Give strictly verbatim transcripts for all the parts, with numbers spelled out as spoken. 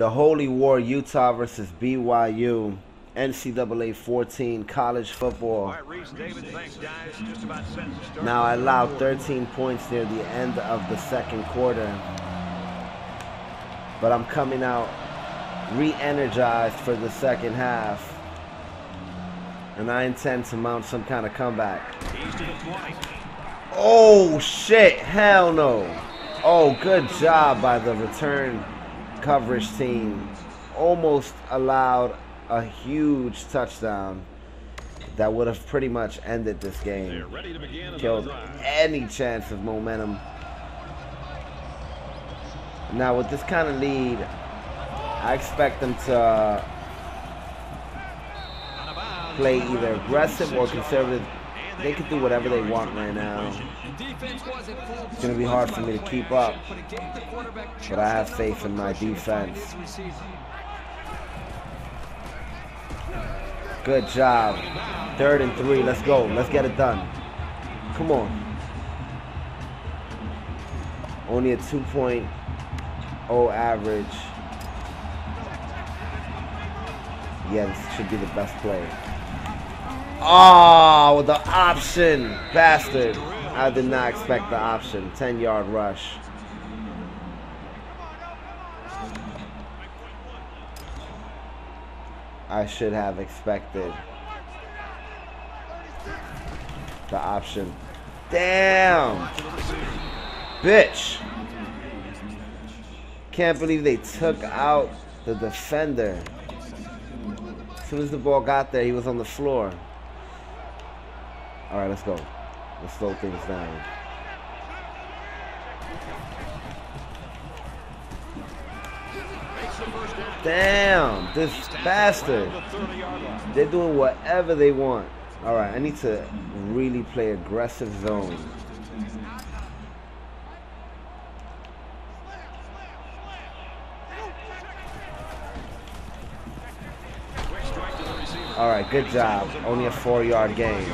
The Holy War, Utah versus B Y U, N C A A fourteen college football. Now allowed thirteen points near the end of the second quarter. But I'm coming out re-energized for the second half. And I intend to mount some kind of comeback. Oh, shit. Hell no. Oh, good job by the return coverage team. Almost allowed a huge touchdown that would have pretty much ended this game. Killed any chance of momentum. Now, with this kind of lead, I expect them to uh, play either aggressive or conservative. They can do whatever they want right now. It's going to be hard for me to keep up, but I have faith in my defense. Good job. Third and three. Let's go. Let's get it done. Come on. Only a two point oh average. Yeah, this should be the best play. Oh, with the option. Bastard. I did not expect the option. ten yard rush. I should have expected the option. Damn. Bitch. Can't believe they took out the defender. As soon as the ball got there, he was on the floor. All right, let's go. Let's slow things down. Damn, this bastard. They're doing whatever they want. All right, I need to really play aggressive zone. All right, good job. Only a four yard game.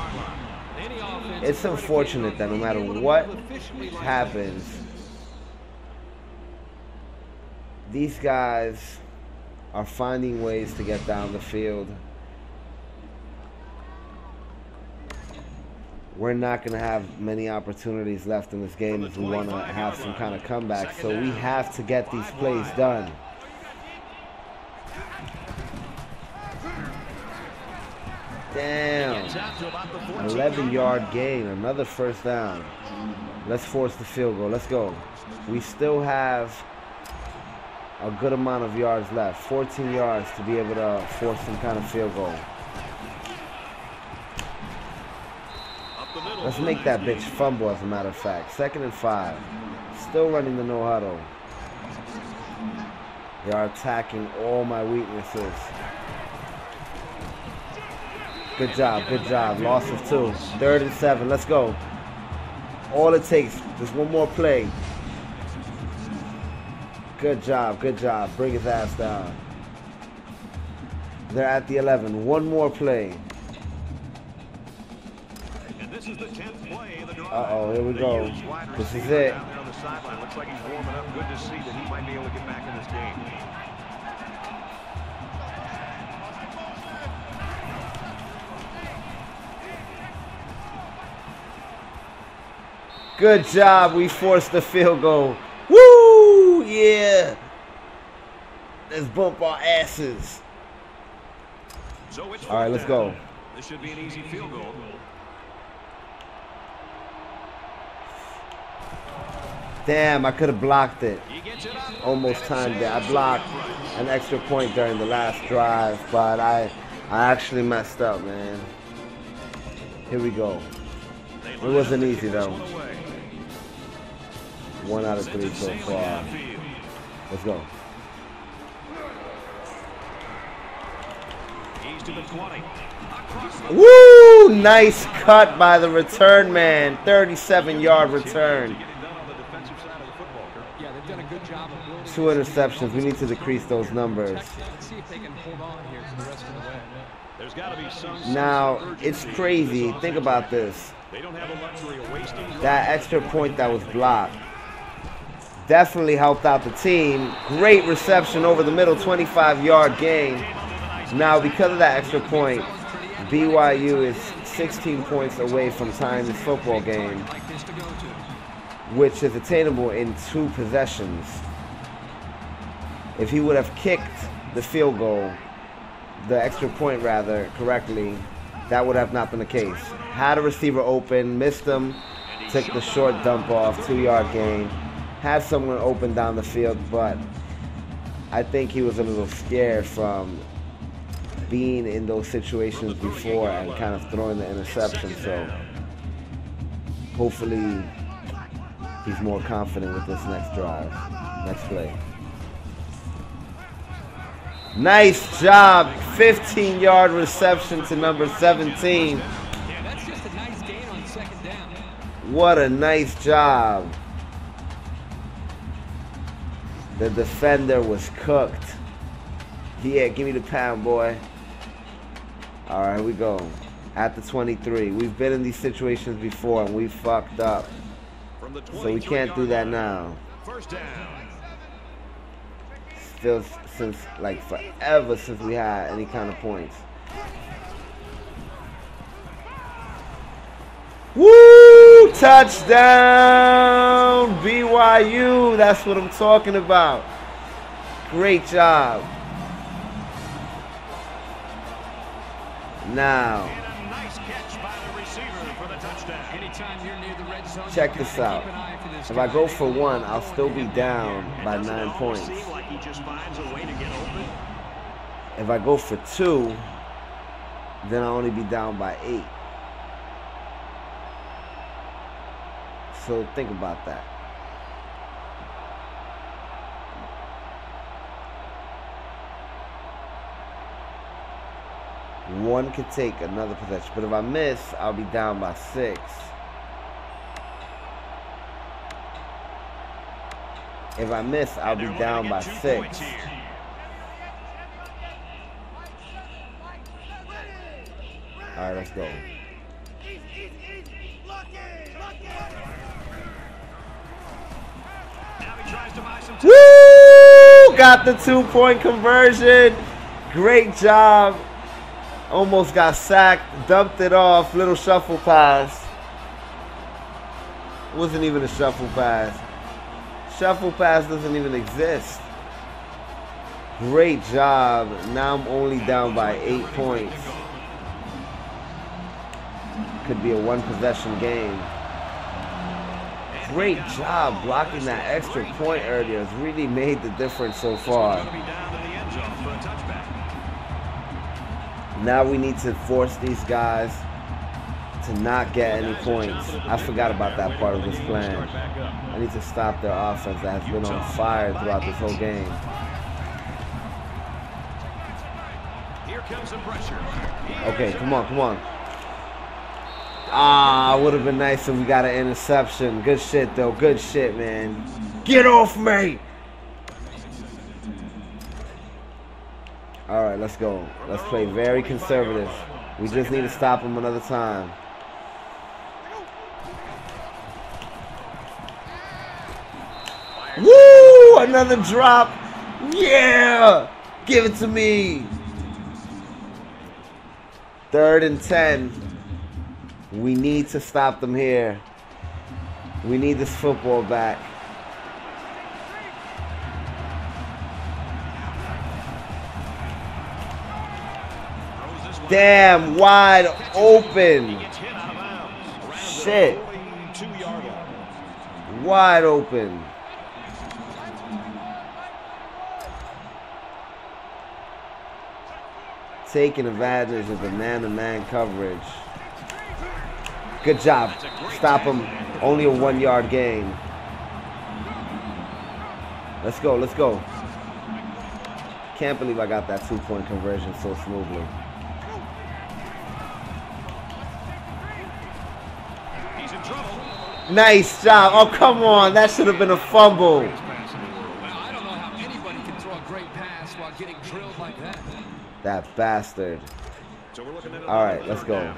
It's unfortunate that no matter what happens, these guys are finding ways to get down the field. We're not going to have many opportunities left in this game if we want to have some kind of comeback. So we have to get these plays done. Damn, eleven yard gain, another first down. Let's force the field goal. Let's go. We still have a good amount of yards left, fourteen yards to be able to force some kind of field goal. Let's make that bitch fumble, as a matter of fact. Second and five. Still running the no huddle. They are attacking all my weaknesses. Good job, good job. Loss of two. Third and seven. Let's go. All it takes, just one more play. Good job, good job. Bring his ass down. They're at the eleven. One more play. Uh-oh, here we go. This is it. Looks like he's warming up. Good to see that he might be able to get back in this game. Good job, we forced the field goal. Woo, yeah. Let's bump our asses. So it's all right, let's go. This should be an easy field goal. Damn, I could have blocked it. Almost timed it. I blocked an extra point during the last drive, but I, I actually messed up, man. Here we go. It wasn't easy, though. One out of three so far. Let's go. Woo! Nice cut by the return man. thirty-seven yard return. Two interceptions. We need to decrease those numbers. Now, it's crazy. Think about this. That extra point that was blocked. definitely helped out the team. Great reception over the middle, twenty-five yard gain. Now, because of that extra point, B Y U is sixteen points away from tying this football game, which is attainable in two possessions. If he would have kicked the field goal, the extra point rather, correctly, that would have not been the case. Had a receiver open, missed him, took the short dump off, two yard gain. Had someone open down the field, but I think he was a little scared from being in those situations before and kind of throwing the interception. So hopefully he's more confident with this next drive, next play. Nice job, fifteen yard reception to number seventeen. What a nice job. The defender was cooked. Yeah, give me the pound, boy. All right, we go. At the twenty-three. We've been in these situations before, and we fucked up. So we can't do that now. Still, since, like, forever since we had any kind of points. Woo! Touchdown, B Y U. That's what I'm talking about. Great job. Now, check this out. If I go for one, I'll still be down by nine points. If I go for two, then I'll only be down by eight. So think about that. One could take another possession, but if I miss, I'll be down by six. If I miss, I'll be down by six. All right, let's go. Woo! Got the two-point conversion. Great job. Almost got sacked, dumped it off, little shuffle pass. It wasn't even a shuffle pass. Shuffle pass doesn't even exist. Great job. Now I'm only down by eight points. Could be a one possession game. Great job blocking that extra point earlier. It's really made the difference so far. Now we need to force these guys to not get any points. I forgot about that part of this plan. I need to stop their offense that has been on fire throughout this whole game. Okay, come on, come on. Ah, would have been nice if we got an interception. Good shit, though. Good shit, man. Get off me! All right, let's go. Let's play very conservative. We just need to stop him another time. Woo! Another drop. Yeah! Give it to me. Third and ten. We need to stop them here. We need this football back. Damn, wide open. Shit. Wide open. Taking advantage of the man-to-man coverage. Good job. Stop him. Only a one yard gain. Let's go, let's go. Can't believe I got that two-point conversion so smoothly. Nice job. Oh, come on. That should have been a fumble. I don't know how anybody can throw a great pass while getting drilled like that. That bastard. All right, let's go.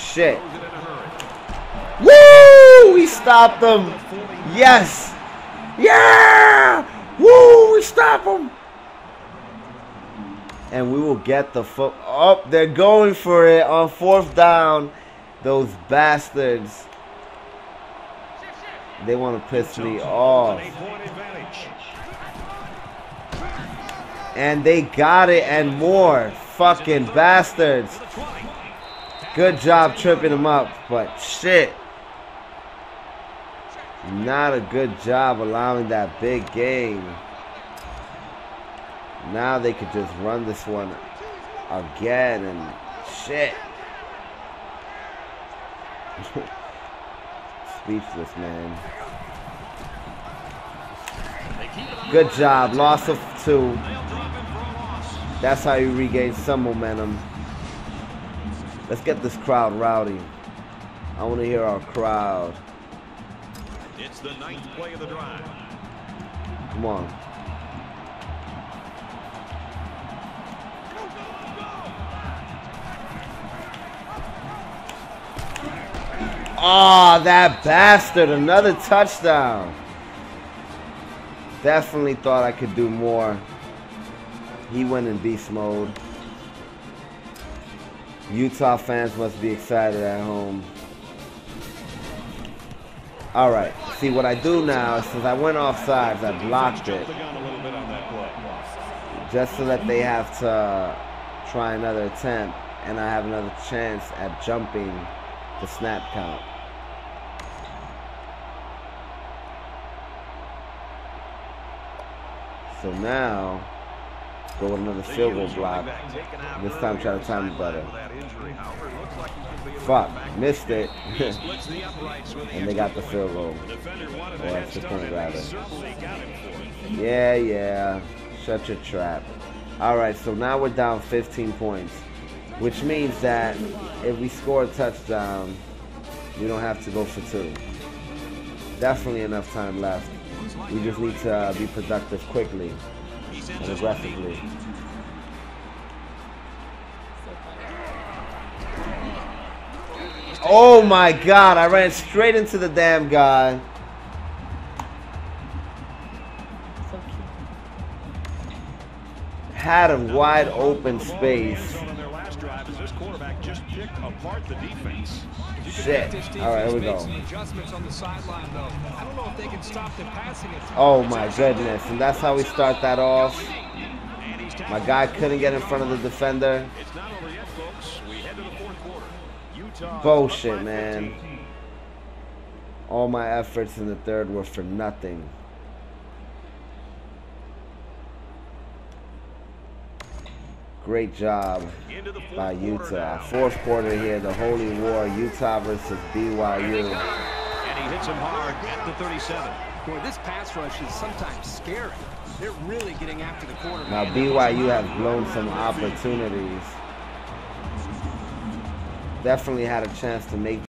Shit. Woo! We stopped him. Yes. Yeah! Woo! We stopped him. And we will get the foot up. Oh, they're going for it on fourth down. Those bastards. They want to piss me off. And they got it and more. Fucking bastards. Good job tripping them up, but shit. Not a good job allowing that big game. Now they could just run this one again and shit. Speechless, man. Good job. Loss of two. That's how you regain some momentum. Let's get this crowd rowdy. I want to hear our crowd. It's the ninth play of the drive. Come on. Oh, that bastard. Another touchdown. Definitely thought I could do more. He went in beast mode. Utah fans must be excited at home. All right. See, what I do now, since I went offsides, I blocked it. Just so that they have to try another attempt, and I have another chance at jumping the snap count. So now, go with another field goal block. This time, try to time it better. Fuck, missed it. And they got the field goal. Or extra point, rather. Yeah, yeah. Shut your trap. All right, so now we're down fifteen points. Which means that if we score a touchdown, we don't have to go for two. Definitely enough time left. We just need to uh, be productive quickly and aggressively. Oh my God, I ran straight into the damn guy. Had a wide open space. Apart the defense. Shit. All right, here we go. Oh my goodness, and that's how we start that off. My guy couldn't get in front of the defender. Bullshit, man. All my efforts in the third were for nothing. Great job by Utah. Fourth quarter here, the Holy War, Utah versus B Y U. And he hits him hard at the thirty-seven. Boy, this pass rush is sometimes scary. They're really getting after the quarterback. Now B Y U has blown some opportunities. Definitely had a chance to make